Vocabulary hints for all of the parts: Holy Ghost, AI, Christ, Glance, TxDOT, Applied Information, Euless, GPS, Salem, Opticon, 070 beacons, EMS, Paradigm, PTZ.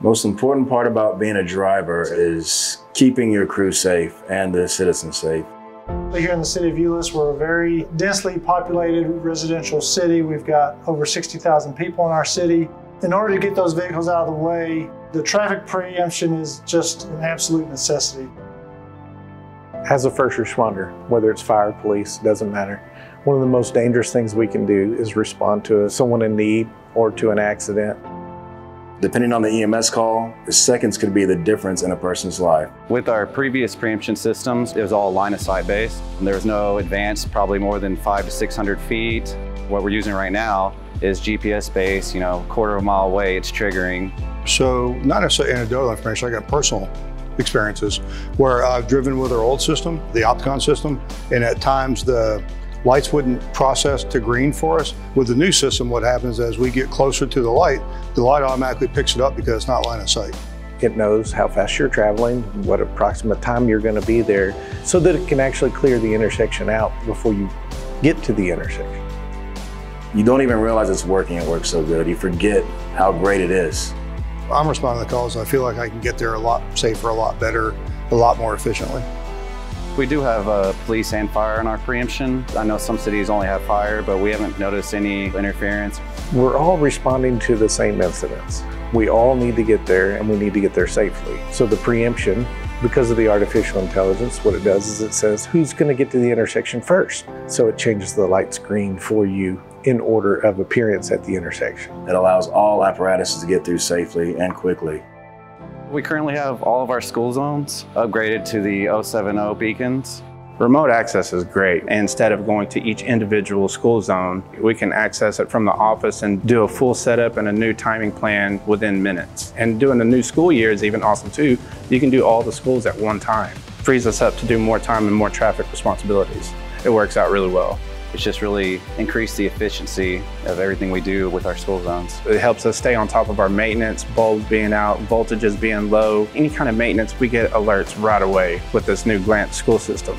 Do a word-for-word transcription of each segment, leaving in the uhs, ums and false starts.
Most important part about being a driver is keeping your crew safe and the citizens safe. Here in the city of Euless, we're a very densely populated residential city. We've got over sixty thousand people in our city. In order to get those vehicles out of the way, the traffic preemption is just an absolute necessity. As a first responder, whether it's fire, police, doesn't matter, one of the most dangerous things we can do is respond to someone in need or to an accident. Depending on the E M S call, the seconds could be the difference in a person's life. With our previous preemption systems, it was all line of sight based. There was no advance, probably more than five to six hundred feet. What we're using right now is G P S based. You know, quarter of a mile away, it's triggering. So not necessarily anecdotal information. I got personal experiences where I've driven with our old system, the Opticon system, and at times the lights wouldn't process to green for us. With the new system, what happens as we get closer to the light, the light automatically picks it up because it's not line of sight. It knows how fast you're traveling, what approximate time you're going to be there, so that it can actually clear the intersection out before you get to the intersection. You don't even realize it's working. It works so good. You forget how great it is. I'm responding to the calls. I feel like I can get there a lot safer, a lot better, a lot more efficiently. We do have uh, police and fire in our preemption. I know some cities only have fire, but we haven't noticed any interference. We're all responding to the same incidents. We all need to get there, and we need to get there safely. So the preemption, because of the artificial intelligence, what it does is it says, who's gonna get to the intersection first? So it changes the light screen for you in order of appearance at the intersection. It allows all apparatuses to get through safely and quickly. We currently have all of our school zones upgraded to the oh seven oh beacons. Remote access is great. Instead of going to each individual school zone, we can access it from the office and do a full setup and a new timing plan within minutes. And doing the new school year is even awesome too. You can do all the schools at one time. It frees us up to do more time and more traffic responsibilities. It works out really well. It's just really increased the efficiency of everything we do with our school zones. It helps us stay on top of our maintenance, bulbs being out, voltages being low. Any kind of maintenance, we get alerts right away with this new Glance school system.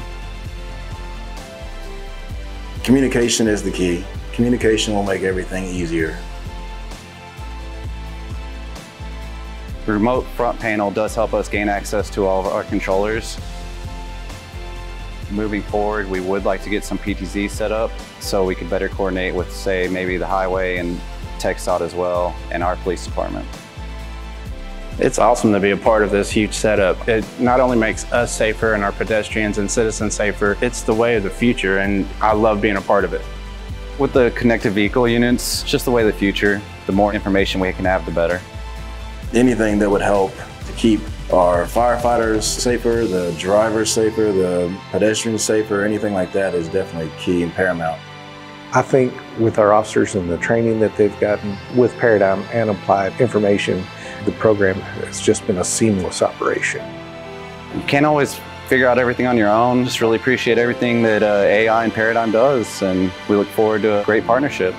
Communication is the key. Communication will make everything easier. The remote front panel does help us gain access to all of our controllers. Moving forward, we would like to get some P T Z set up so we could better coordinate with, say, maybe the highway and TxDOT as well, and our police department. It's awesome to be a part of this huge setup. It not only makes us safer and our pedestrians and citizens safer, it's the way of the future, and I love being a part of it. With the connected vehicle units, it's just the way of the future. The more information we can have, the better. Anything that would help to keep our firefighters safer, the drivers safer, the pedestrians safer, anything like that is definitely key and paramount. I think with our officers and the training that they've gotten with Paradigm and Applied Information, the program has just been a seamless operation. You can't always figure out everything on your own. Just really appreciate everything that uh, A I and Paradigm does, and we look forward to a great partnership.